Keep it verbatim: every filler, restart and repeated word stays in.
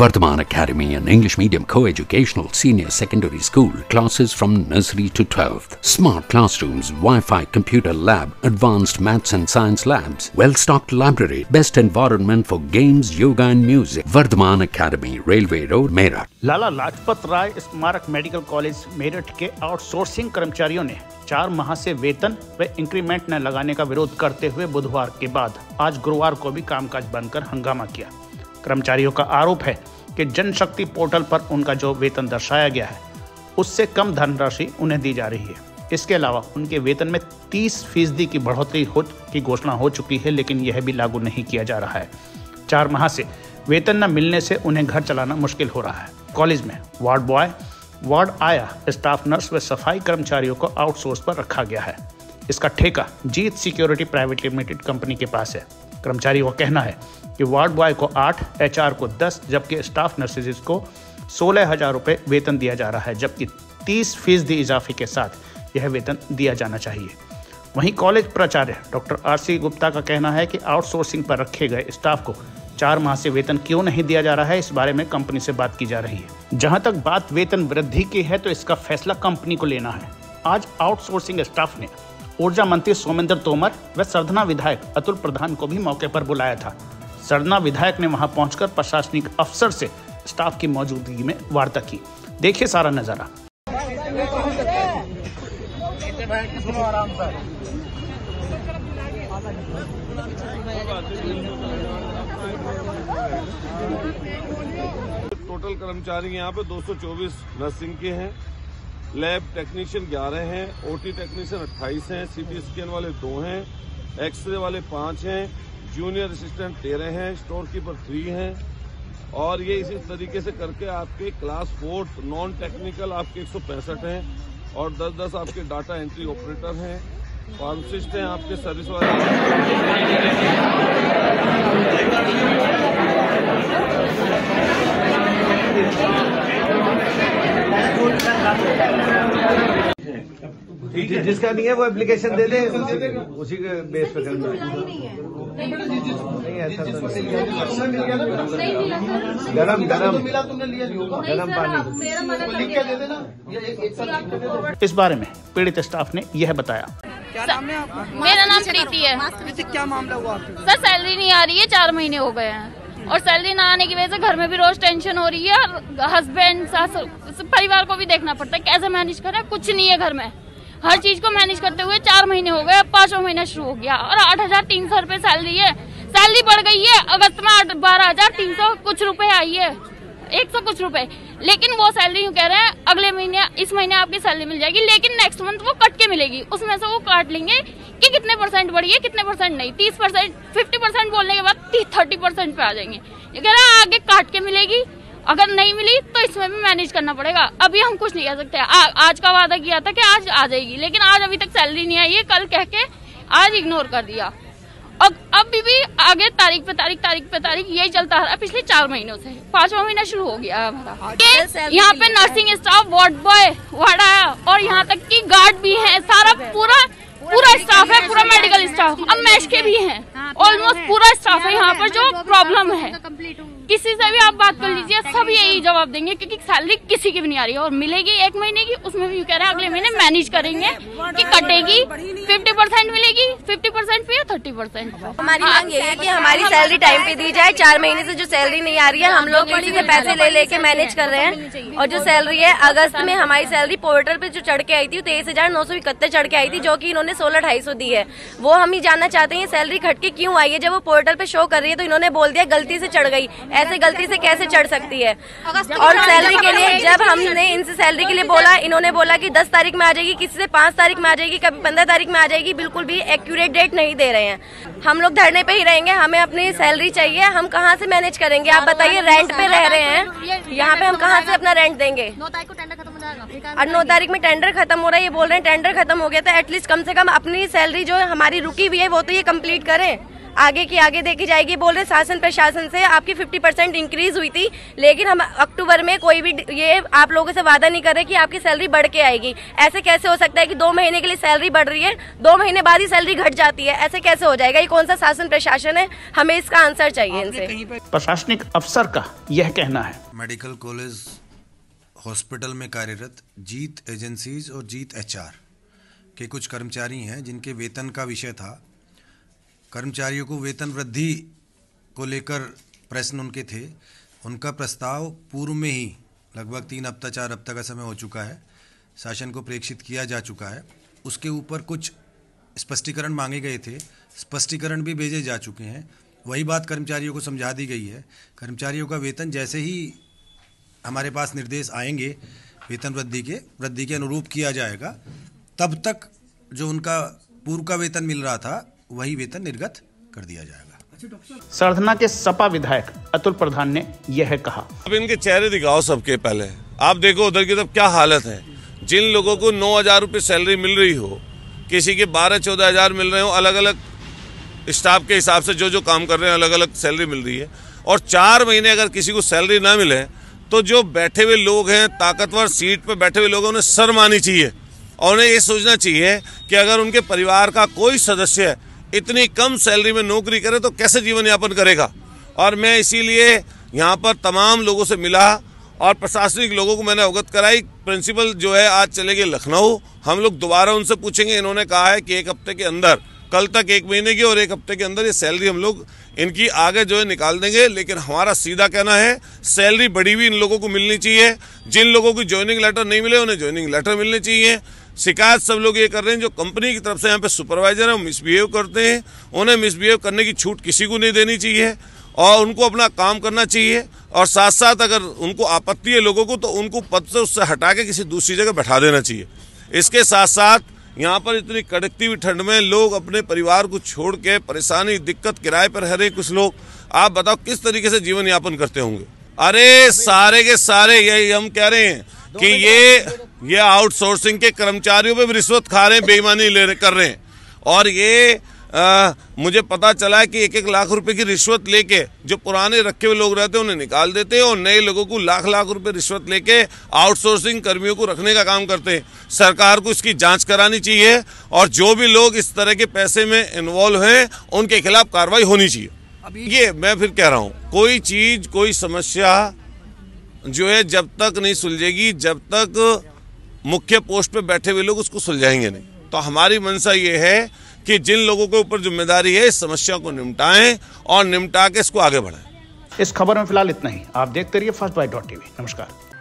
Vardhman Academy, an English medium co-educational senior secondary school, classes from nursery to twelfth, smart classrooms, Wi-Fi computer lab, advanced maths and science labs, well-stocked library, best environment for games, yoga and music. Vardhman Academy, Railway Road, Meerut. Lala Lajpat Rai स्मारक medical college Meerut के outsourcing कर्मचारियों ने चार माह से वेतन व increment न लगाने का विरोध करते हुए बुधवार के बाद आज गुरुवार को भी कामकाज बंद कर हंगामा किया। कर्मचारियों का आरोप है कि जनशक्ति पोर्टल पर उनका जो वेतन दर्शाया गया है उससे कम धनराशि उन्हें दी जा रही है। इसके अलावा उनके वेतन में तीस फीसदी की बढ़ोतरी हो की घोषणा हो चुकी है, लेकिन यह भी लागू नहीं किया जा रहा है। चार माह से वेतन न मिलने से उन्हें घर चलाना मुश्किल हो रहा है। कॉलेज में वार्ड बॉय, वार्ड आया, स्टाफ नर्स व सफाई कर्मचारियों को आउटसोर्स पर रखा गया है। इसका ठेका Jeet security private limited company के पास है। कर्मचारियों का कहना है कि वार्ड बॉय को आठ, एचआर को दस, जबकि स्टाफ नर्सेज को सोलह हजार रुपये वेतन दिया जा रहा है, जबकि तीस फीसदी इजाफे के साथ यह वेतन दिया जाना चाहिए। वहीं कॉलेज प्राचार्य डॉक्टर आरसी गुप्ता का कहना है कि आउटसोर्सिंग पर रखे गए स्टाफ को चार माह से वेतन क्यों नहीं दिया जा रहा है, इस बारे में कंपनी से बात की जा रही है। जहां तक बात वेतन वृद्धि की है तो इसका फैसला कंपनी को लेना है। आज आउटसोर्सिंग स्टाफ ने ऊर्जा मंत्री सोमेंद्र तोमर व सरधना विधायक अतुल प्रधान को भी मौके पर बुलाया था। सरधना विधायक ने वहां पहुंचकर प्रशासनिक अफसर से स्टाफ की मौजूदगी में वार्ता की। देखिए सारा नजारा। टोटल कर्मचारी यहाँ पे दो सौ चौबीस नर्सिंग के हैं, लैब टेक्नीशियन ग्यारह हैं, ओटी टेक्नीशियन अट्ठाईस हैं, सीटी स्कैन वाले दो हैं, एक्सरे वाले पाँच हैं, जूनियर असिस्टेंट तेरह हैं, स्टोर कीपर थ्री हैं। और ये इसी तरीके से करके आपके क्लास फोर्थ नॉन टेक्निकल आपके एक सौ पैंसठ हैं और दस दस आपके डाटा एंट्री ऑपरेटर हैं, फार्मासिस्ट हैं, आपके सर्विस वाले ठीक है। जिसका नहीं है वो एप्लीकेशन दे दे, उसी के बेस पे करना नहीं, ऐसा गरम गरम गरम पानी। इस बारे में पीड़ित स्टाफ ने यह बताया। क्या नाम है आपका? मेरा नाम प्रीति है। क्या मामला हुआ? सर सैलरी नहीं आ रही है, चार महीने हो गए हैं और सैलरी ना आने की वजह से घर में भी रोज टेंशन हो रही है और हस्बैंड सास परिवार को भी देखना पड़ता है। कैसे मैनेज करें? कुछ नहीं है घर में, हर चीज को मैनेज करते हुए चार महीने हो गए, अब पांचवा महीना शुरू हो गया और आठ हजार तीन सौ रूपये सैलरी है। सैलरी बढ़ गई है अगस्त में बारह हजार तीन सौ कुछ रुपए आई है, एक सौ कुछ रुपए, लेकिन वो सैलरी यूँ कह रहे हैं अगले महीने, इस महीने आपकी सैलरी मिल जाएगी लेकिन नेक्स्ट मंथ वो कट के मिलेगी, उसमें से वो काट लेंगे कि कितने परसेंट बढ़ी है कितने परसेंट नहीं। तीस परसेंट फिफ्टी परसेंट बोलने के बाद थर्टी परसेंट पे आ जाएंगे, ये कह रहे हैं आगे काट के मिलेगी, अगर नहीं मिली तो इसमें भी मैनेज करना पड़ेगा। अभी हम कुछ नहीं कर सकते। आ, आज का वादा किया था कि आज आ जाएगी, लेकिन आज अभी तक सैलरी नहीं आई है, कल कह के आज इग्नोर कर दिया और अभी भी आगे तारीख पे तारीख तारीख पे तारीख यही चलता रहा पिछले चार महीनों से। पांचवा महीना शुरू हो गया है हमारा। यहाँ पे nursing staff, ward boy, ward आया और यहाँ तक की गार्ड भी है, सारा पूरा पूरा स्टाफ है, पूरा मेडिकल स्टाफ, अब मैश के भी हैं, ऑलमोस्ट पूरा स्टाफ है यहाँ पर। जो प्रॉब्लम है किसी से भी आप बात कर लीजिए, सब यही जवाब देंगे क्योंकि सैलरी किसी की भी नहीं आ रही है और मिलेगी एक महीने की, उसमें भी कह रहे हैं अगले महीने मैनेज करेंगे कि कटेगी, फिफ्टी परसेंट मिलेगी, फिफ्टी परसेंट पे या थर्टी परसेंट। हमारी मांग यही है कि हमारी सैलरी टाइम पे दी जाए। चार महीने से जो सैलरी नहीं आ रही है, हम लोग किसी से पैसे ले लेके मैनेज कर रहे हैं और जो सैलरी है अगस्त में हमारी सैलरी पोर्टल पे जो चढ़ के आई थी तेईस हजार नौ सौ इकहत्तर चढ़ के आई थी, जो की इन्होंने सोलह ढाई सौ दी है। वो हम ही जानना चाहते हैं सैलरी घट के क्यों आई है। जब वो पोर्टल पे शो कर रही है तो इन्होंने बोल दिया गलती से चढ़ गई। ऐसे गलती से कैसे चढ़ सकती है? और सैलरी के लिए जब हमने इनसे सैलरी के लिए बोला, इन्होंने बोला कि दस तारीख में आ जाएगी, किसी से पांच तारीख में आ जाएगी, कभी पंद्रह तारीख में आ जाएगी, बिल्कुल भी एक्यूरेट डेट नहीं दे रहे हैं। हम लोग धरने पे ही रहेंगे, हमें अपनी सैलरी चाहिए। हम कहाँ से मैनेज करेंगे आप बताइए? रेंट पे रह रहे हैं यहाँ पे, हम कहाँ से अपना रेंट देंगे? नौ तारीख को टेंडर खत्म हो जाएगा और नौ तारीख में टेंडर खत्म हो रहा है। ये बोल रहे हैं टेंडर खत्म हो गया था, एटलीस्ट कम से कम अपनी सैलरी जो हमारी रुकी हुई है वो तो ये कम्प्लीट करें। आगे की आगे देखी जाएगी। बोल रहे शासन प्रशासन से आपकी पचास परसेंट इंक्रीज हुई थी, लेकिन हम अक्टूबर में कोई भी ये आप लोगों से वादा नहीं कर रहे कि आपकी सैलरी बढ़ के आएगी। ऐसे कैसे हो सकता है कि दो महीने के लिए सैलरी बढ़ रही है, दो महीने बाद ही सैलरी घट जाती है? ऐसे कैसे हो जाएगा? ये कौन सा शासन प्रशासन है? हमें इसका आंसर चाहिए इनसे। प्रशासनिक अफसर का यह कहना है, मेडिकल कॉलेज हॉस्पिटल में कार्यरत जीत एजेंसीज और जीत एचआर के कुछ कर्मचारी हैं जिनके वेतन का विषय था। कर्मचारियों को वेतन वृद्धि को लेकर प्रश्न उनके थे। उनका प्रस्ताव पूर्व में ही लगभग तीन हफ्ता चार हफ्ता का समय हो चुका है, शासन को प्रेषित किया जा चुका है। उसके ऊपर कुछ स्पष्टीकरण मांगे गए थे, स्पष्टीकरण भी भेजे जा चुके हैं। वही बात कर्मचारियों को समझा दी गई है। कर्मचारियों का वेतन जैसे ही हमारे पास निर्देश आएंगे वेतन वृद्धि के वृद्धि के अनुरूप किया जाएगा। तब तक जो उनका पूर्व का वेतन मिल रहा था वही वेतन निर्गत कर दिया जाएगा। सरधना के सपा विधायक अतुल प्रधान ने यह कहा, अब इनके चेहरे दिखाओ सबके। पहले आप देखो उधर की तरफ क्या हालत है। जिन लोगों को नौ हजार रूपये सैलरी मिल रही हो, किसी के बारह चौदह हजार मिल रहे हो, अलग अलग स्टाफ के हिसाब से जो जो काम कर रहे हैं अलग अलग सैलरी मिल रही है। और चार महीने अगर किसी को सैलरी ना मिले तो जो बैठे हुए लोग हैं, ताकतवर सीट पर बैठे हुए लोग हैं, उन्हें शर्म आनी चाहिए और उन्हें ये सोचना चाहिए कि अगर उनके परिवार का कोई सदस्य इतनी कम सैलरी में नौकरी करे तो कैसे जीवन यापन करेगा। और मैं इसीलिए यहाँ पर तमाम लोगों से मिला और प्रशासनिक लोगों को मैंने अवगत कराई। प्रिंसिपल जो है आज चले गए लखनऊ, हम लोग दोबारा उनसे पूछेंगे। इन्होंने कहा है कि एक हफ्ते के अंदर, कल तक एक महीने की और एक हफ्ते के अंदर ये सैलरी हम लोग इनकी आगे जो है निकाल देंगे। लेकिन हमारा सीधा कहना है सैलरी बढ़ी हुई इन लोगों को मिलनी चाहिए। जिन लोगों को ज्वाइनिंग लेटर नहीं मिले उन्हें ज्वाइनिंग लेटर मिलने चाहिए। शिकायत सब लोग ये कर रहे हैं, जो कंपनी की तरफ से यहाँ पे सुपरवाइजर हैं वो मिसबिहेव करते हैं, उन्हें मिसबिहेव करने की छूट किसी को नहीं देनी चाहिए और उनको अपना काम करना चाहिए। और साथ साथ अगर उनको आपत्ति है लोगों को तो उनको पद से उससे हटा के किसी दूसरी जगह बैठा देना चाहिए। इसके साथ साथ यहाँ पर इतनी कड़कती हुई ठंड में लोग अपने परिवार को छोड़ के परेशानी दिक्कत किराए पर रह रहे कुछ लोग, आप बताओ किस तरीके से जीवन यापन करते होंगे। अरे सारे के सारे यही हम कह रहे हैं कि ये ये आउटसोर्सिंग के कर्मचारियों पे भी रिश्वत खा रहे हैं, बेईमानी ले कर रहे हैं। और ये आ, मुझे पता चला है कि एक एक लाख रुपए की रिश्वत लेके जो पुराने रखे हुए लोग रहते हैं उन्हें निकाल देते हैं और नए लोगों को लाख लाख रुपए रिश्वत लेके आउटसोर्सिंग कर्मियों को रखने का काम करते हैं। सरकार को इसकी जांच करानी चाहिए और जो भी लोग इस तरह के पैसे में इन्वॉल्व हैं उनके खिलाफ कार्रवाई होनी चाहिए। अब ये मैं फिर कह रहा हूँ, कोई चीज कोई समस्या जो है जब तक नहीं सुलझेगी, जब तक मुख्य पोस्ट पे बैठे हुए लोग उसको सुलझाएंगे नहीं। तो हमारी मंशा ये है कि जिन लोगों के ऊपर जिम्मेदारी है इस समस्या को निपटाएं और निपटा के इसको आगे बढ़ाएं। इस खबर में फिलहाल इतना ही। आप देखते रहिए फर्स्ट बाइट डॉट टीवी। नमस्कार।